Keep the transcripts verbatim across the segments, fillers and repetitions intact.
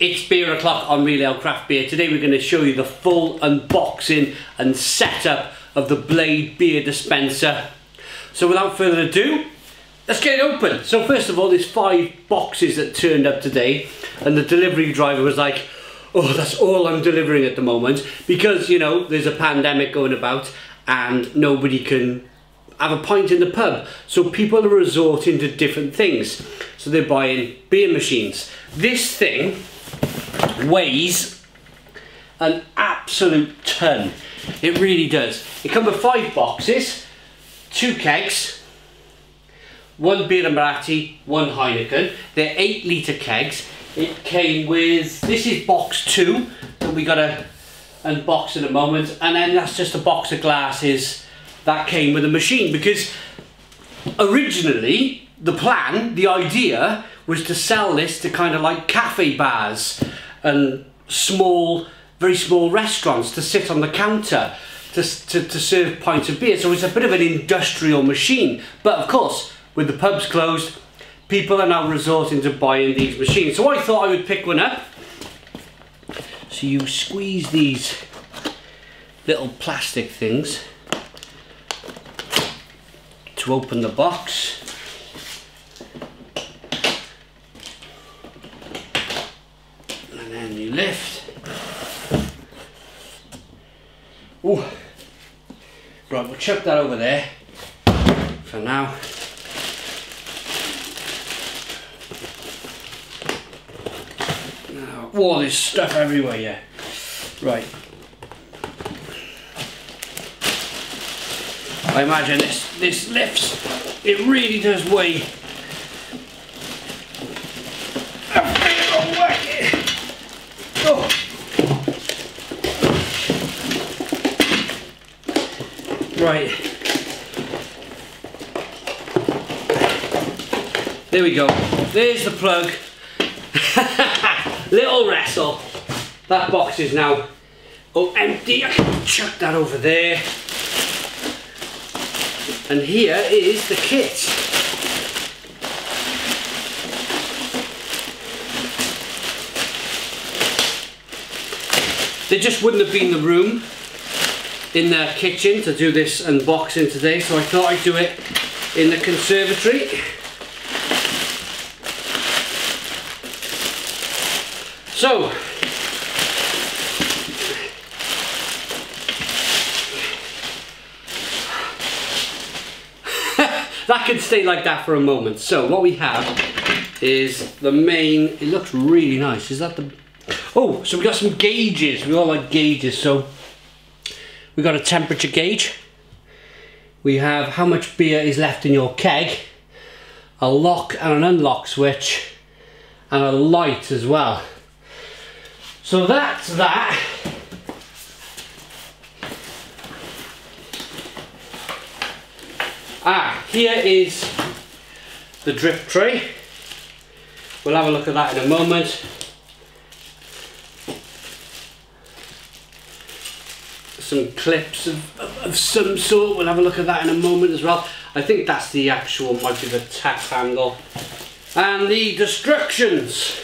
It's beer o'clock on Real Ale Craft Beer. Today we're going to show you the full unboxing and setup of the Blade beer dispenser. So without further ado, let's get it open. So first of all, there's five boxes that turned up today, and the delivery driver was like, oh, that's all I'm delivering at the moment, because, you know, there's a pandemic going about and nobody can have a pint in the pub, so people are resorting to different things. So they're buying beer machines. This thing weighs an absolute ton. It really does. It comes with five boxes, two kegs, one Birra Moretti, one Heineken. They're eight litre kegs. It came with, this is box two that we gotta unbox in a moment, and then that's just a box of glasses that came with a machine, because originally the plan, the idea, was to sell this to kind of like cafe bars and small, very small restaurants to sit on the counter to, to, to serve pints of beer. So it's a bit of an industrial machine. But of course, with the pubs closed, people are now resorting to buying these machines. So I thought I would pick one up. So you squeeze these little plastic things to open the box. And then you lift. Ooh. Right, we'll chuck that over there for now. Now, oh, there's stuff everywhere, yeah. Right. I imagine this, this lifts, it really does weigh. Oh. Right. There we go. There's the plug. Little wrestle. That box is now all empty. I can chuck that over there. And here is the kit. There just wouldn't have been the room in the kitchen to do this unboxing today, so I thought I'd do it in the conservatory. So, that can stay like that for a moment. So what we have is the main, it looks really nice. Is that the, oh, so we got some gauges. We all like gauges. So we got a temperature gauge. We have how much beer is left in your keg, a lock and an unlock switch, and a light as well. So that's that. Ah, here is the drip tray. We'll have a look at that in a moment. Some clips of, of, of some sort. We'll have a look at that in a moment as well. I think that's the actual, might be the tap handle. And the destructions.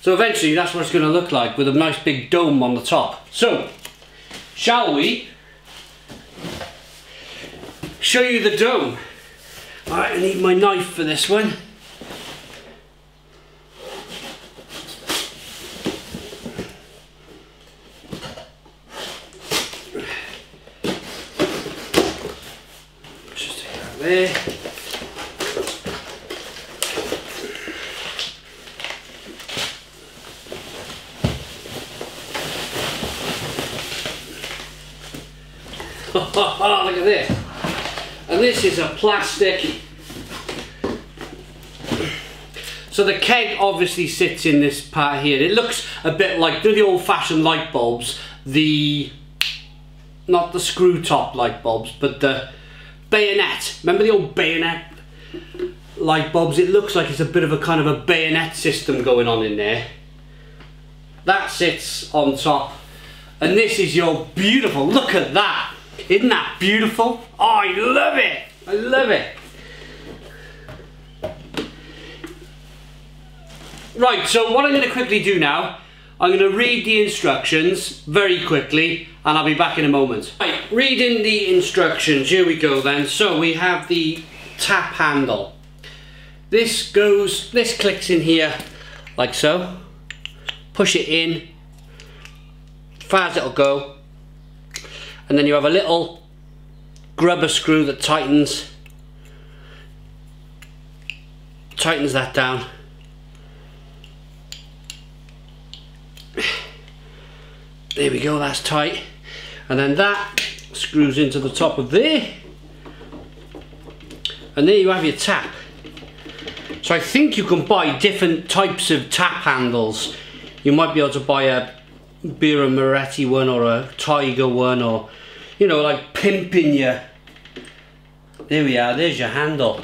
So eventually that's what it's going to look like, with a nice big dome on the top. So, shall we show you the dome? Alright, I need my knife for this one. Just take that there. Oh, look at this. And this is a plastic. So the keg obviously sits in this part here. It looks a bit like the old-fashioned light bulbs. The, not the screw top light bulbs, but the bayonet. Remember the old bayonet light bulbs? It looks like it's a bit of a kind of a bayonet system going on in there. That sits on top. And this is your beautiful, look at that. Isn't that beautiful? Oh, I love it! I love it! Right, so what I'm going to quickly do now, I'm going to read the instructions very quickly and I'll be back in a moment. Right, reading the instructions, here we go then. So we have the tap handle. This goes, this clicks in here like so. Push it in, far as it'll go. And then you have a little grubber screw that tightens, tightens that down. There we go, that's tight. And then that screws into the top of there. And there you have your tap. So I think you can buy different types of tap handles. You might be able to buy a Birra Moretti one or a Tiger one, or, you know, like pimping your... There we are, there's your handle.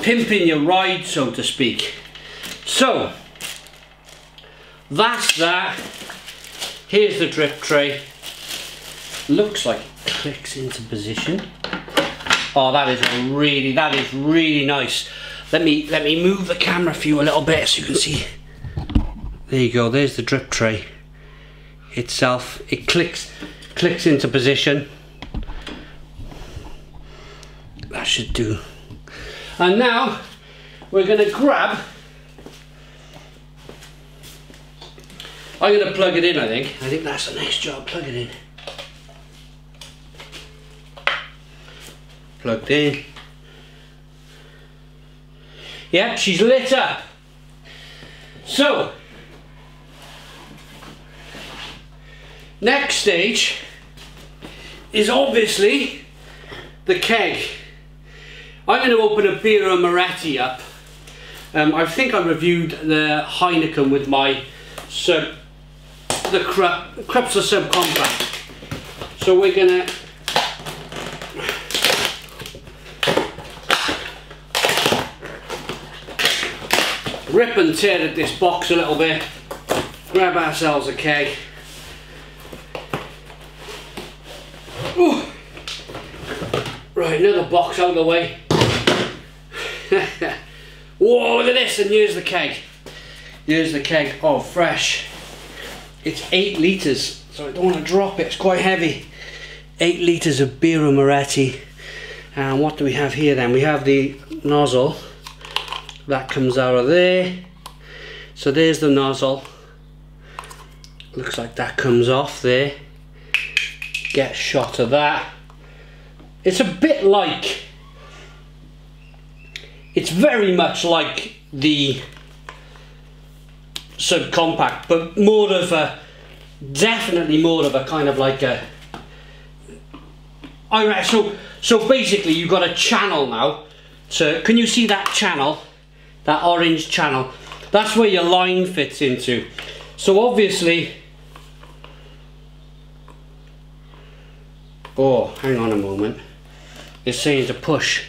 Pimping your ride, so to speak. So, that's that. Here's the drip tray. Looks like it clicks into position. Oh, that is really, that is really nice. Let me, let me move the camera for you a little bit so you can see. There you go, there's the drip tray itself. It clicks, clicks into position. That should do. And now, we're gonna grab, I'm going to plug it in, I think. I think that's the next job, plug it in. Plugged in. Yep, she's lit up. So, next stage is obviously the keg. I'm going to open a Birra Moretti up. Um, I think I reviewed the Heineken with my sub. The Krups are subcompact, so we're gonna rip and tear at this box a little bit, grab ourselves a keg. Ooh. Right, another box out of the way. Whoa, look at this, and here's the keg. Here's the keg, oh, fresh. It's eight litres, so I don't want to drop it, it's quite heavy. Eight litres of Birra Moretti. And what do we have here then? We have the nozzle. That comes out of there. So there's the nozzle. Looks like that comes off there. Get a shot of that. It's a bit like... It's very much like the... subcompact, but more of a, definitely more of a kind of like a, I reckon, so, so basically you've got a channel now, so can you see that channel, that orange channel, that's where your line fits into, so obviously, oh hang on a moment, it's saying to push,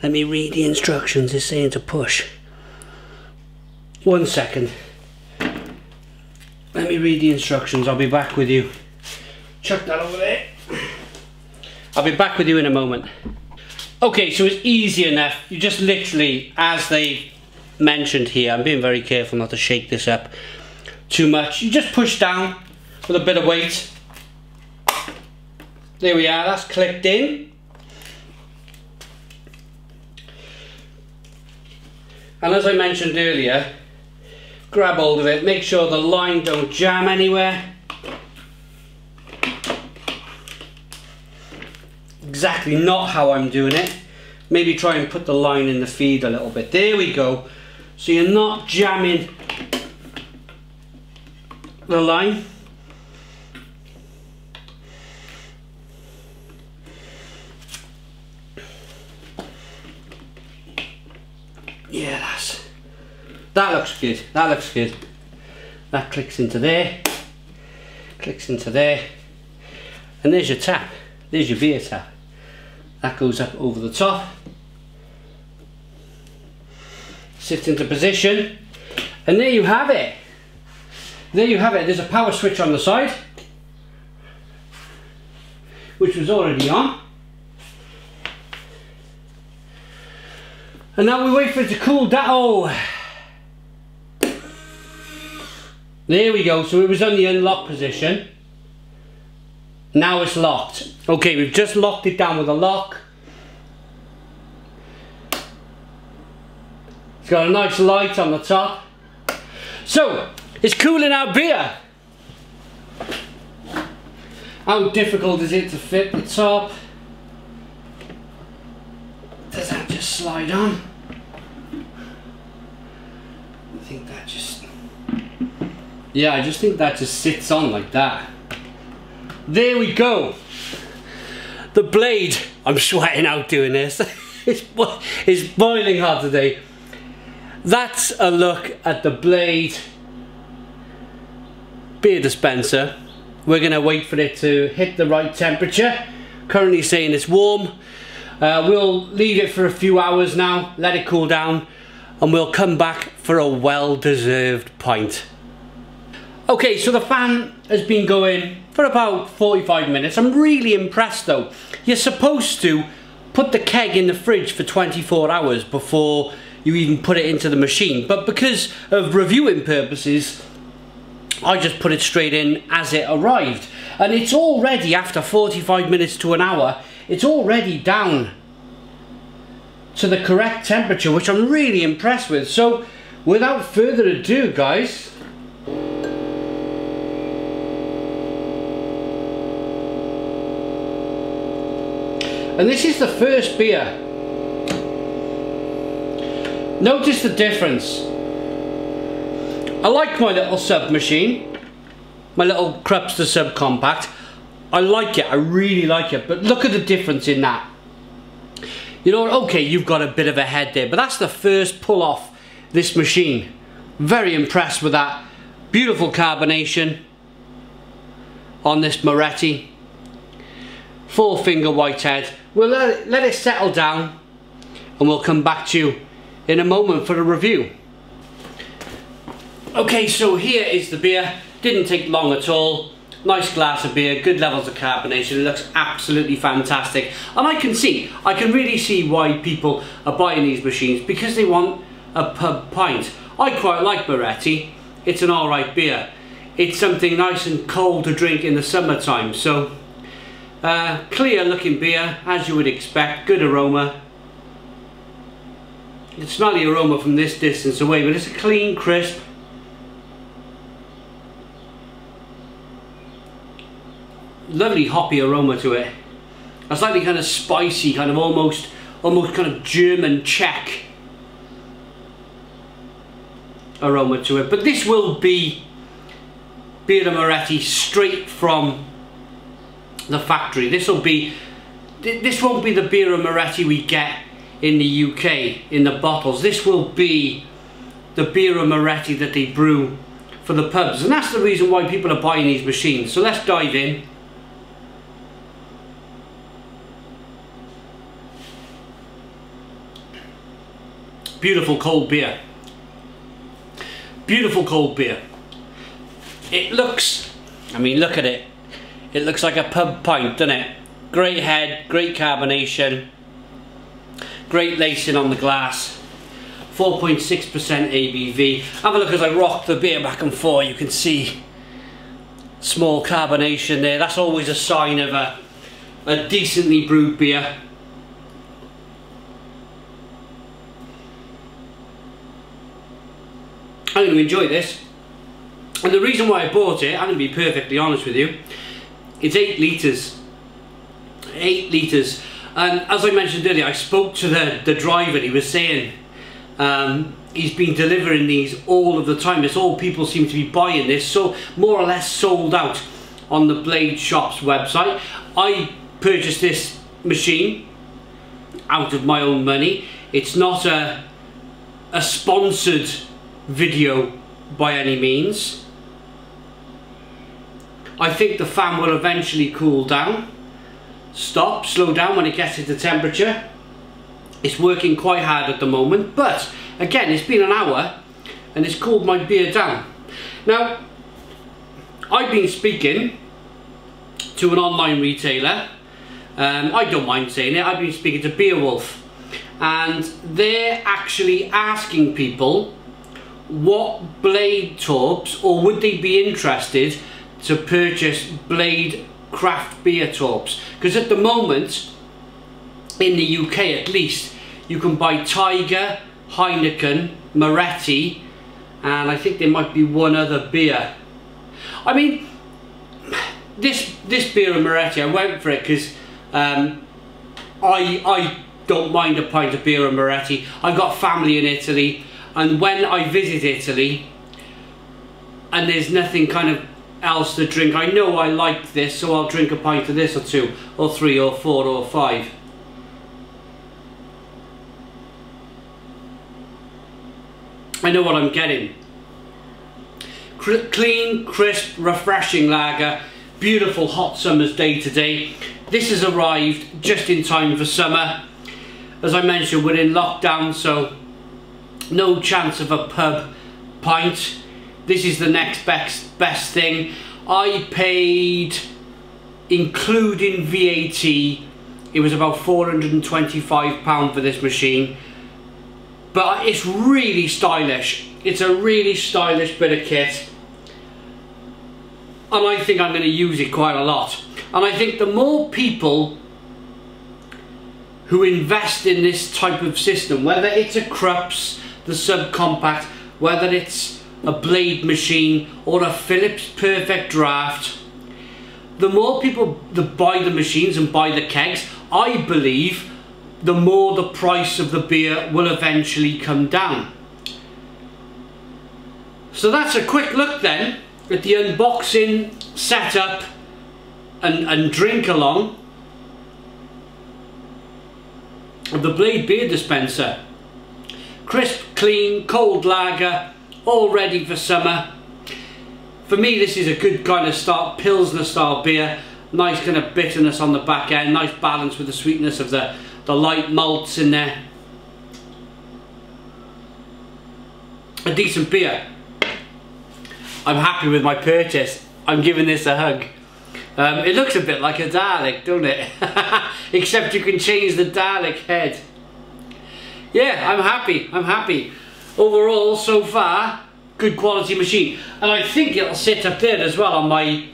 let me read the instructions, it's saying to push, one second. Let me read the instructions, I'll be back with you. Chuck that over there. I'll be back with you in a moment. Okay, so it's easy enough. You just literally, as they mentioned here, I'm being very careful not to shake this up too much. You just push down with a bit of weight. There we are, that's clicked in. And as I mentioned earlier, grab hold of it, make sure the line don't jam anywhere. Exactly not how I'm doing it. Maybe try and put the line in the feed a little bit. There we go. So you're not jamming the line. Yeah, that's... That looks good, that looks good. That clicks into there, clicks into there, and there's your tap, there's your beer tap. That goes up over the top, sits into position, and there you have it. There you have it, there's a power switch on the side, which was already on. And now we wait for it to cool down. Oh. There we go, so it was on the unlock position. Now it's locked. Okay, we've just locked it down with a lock. It's got a nice light on the top. So, it's cooling our beer. How difficult is it to fit the top? Does that just slide on? I think that just... Yeah, I just think that just sits on like that. There we go. The Blade. I'm sweating out doing this. it's, bo it's boiling hot today. That's a look at the Blade beer dispenser. We're going to wait for it to hit the right temperature. Currently saying it's warm. Uh, we'll leave it for a few hours now, let it cool down, and we'll come back for a well-deserved pint. Okay, so the fan has been going for about forty-five minutes. I'm really impressed though. You're supposed to put the keg in the fridge for twenty-four hours before you even put it into the machine, but because of reviewing purposes, I just put it straight in as it arrived. And it's already, after forty-five minutes to an hour, it's already down to the correct temperature, which I'm really impressed with. So, without further ado, guys, and this is the first beer. Notice the difference. I like my little sub machine, my little Krups the subcompact. I like it, I really like it, but look at the difference in that. You know, okay, you've got a bit of a head there, but that's the first pull off this machine. Very impressed with that. Beautiful carbonation on this Moretti. Four finger whitehead. We'll let it, let it settle down and we'll come back to you in a moment for a review. Okay, so here is the beer. Didn't take long at all. Nice glass of beer, good levels of carbonation. It looks absolutely fantastic. And I can see, I can really see why people are buying these machines, because they want a pub pint. I quite like Moretti. It's an alright beer. It's something nice and cold to drink in the summertime. So, uh, clear looking beer, as you would expect. Good aroma. You can smell the aroma from this distance away, but it's a clean, crisp. Lovely hoppy aroma to it. A slightly kind of spicy, kind of almost, almost kind of German Czech aroma to it. But this will be Birra Moretti straight from the factory. This will be, this won't be the Birra Moretti we get in the U K in the bottles. This will be the Birra Moretti that they brew for the pubs, and that's the reason why people are buying these machines. So let's dive in. Beautiful cold beer. Beautiful cold beer. It looks, I mean, look at it. It looks like a pub pint, doesn't it? Great head, great carbonation, great lacing on the glass. four point six percent A B V. Have a look as I rock the beer back and forth. You can see small carbonation there. That's always a sign of a, a decently brewed beer. I'm going to enjoy this, and the reason why I bought it, I'm going to be perfectly honest with you, it's eight litres, eight litres, and as I mentioned earlier, I spoke to the, the driver. He was saying um, he's been delivering these all of the time. It's all people seem to be buying this, so more or less sold out on the Blade Shop's website. I purchased this machine out of my own money. It's not a, a sponsored video by any means. I think the fan will eventually cool down, stop, slow down when it gets into temperature. It's working quite hard at the moment, but again, it's been an hour and it's cooled my beer down. Now, I've been speaking to an online retailer, um, I don't mind saying it, I've been speaking to Beerwolf, and they're actually asking people what Blade tubs, or would they be interested to purchase Blade craft beer tubs? Because at the moment, in the U K at least, you can buy Tiger, Heineken, Moretti, and I think there might be one other beer. I mean, this this Birra Moretti, I went for it because um, I I don't mind a pint of Birra Moretti. I've got family in Italy, and when I visit Italy, and there's nothing kind of else to drink, I know I like this, so I'll drink a pint of this, or two, or three, or four, or five. I know what I'm getting. Cr- clean, crisp, refreshing lager. Beautiful hot summer's day today. This has arrived just in time for summer. As I mentioned, we're in lockdown, so no chance of a pub pint. This is the next best, best thing. I paid, including V A T, it was about four hundred and twenty-five pounds for this machine. But it's really stylish. It's a really stylish bit of kit. And I think I'm going to use it quite a lot. And I think the more people who invest in this type of system, whether it's a Krups, the subcompact, whether it's a Blade machine or a Philips Perfect Draft, the more people that buy the machines and buy the kegs, I believe, the more the price of the beer will eventually come down. So that's a quick look then at the unboxing, setup and, and drink along of the Blade beer dispenser. Crisp, clean, cold lager, all ready for summer. For me, this is a good kind of start, Pilsner style beer. Nice kind of bitterness on the back end, nice balance with the sweetness of the the light malts in there. A decent beer. I'm happy with my purchase. I'm giving this a hug. Um, it looks a bit like a Dalek, doesn't it? Except you can change the Dalek head. Yeah, I'm happy. I'm happy. Overall, so far, good quality machine. And I think it'll sit up there as well on my...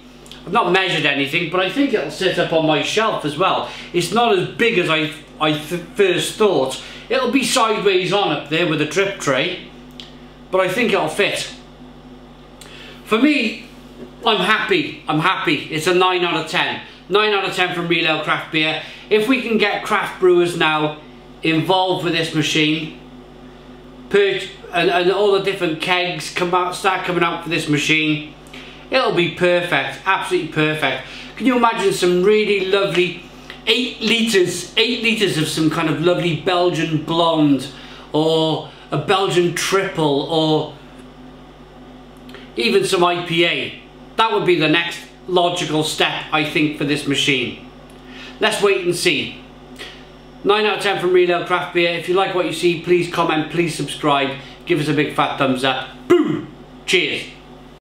I've not measured anything, but I think it'll sit up on my shelf as well. It's not as big as I, I th first thought. It'll be sideways on up there with a drip tray, but I think it'll fit. For me, I'm happy. I'm happy. It's a nine out of ten. nine out of ten from Real Ale Craft Beer. If we can get craft brewers now involved with this machine, perch and, and all the different kegs come out, start coming out for this machine, it'll be perfect, absolutely perfect. Can you imagine some really lovely eight litres, eight litres of some kind of lovely Belgian blonde, or a Belgian triple, or even some I P A? That would be the next logical step, I think, for this machine. Let's wait and see. nine out of ten from Real Ale Craft Beer. If you like what you see, please comment, please subscribe, give us a big fat thumbs up. Boom! Cheers!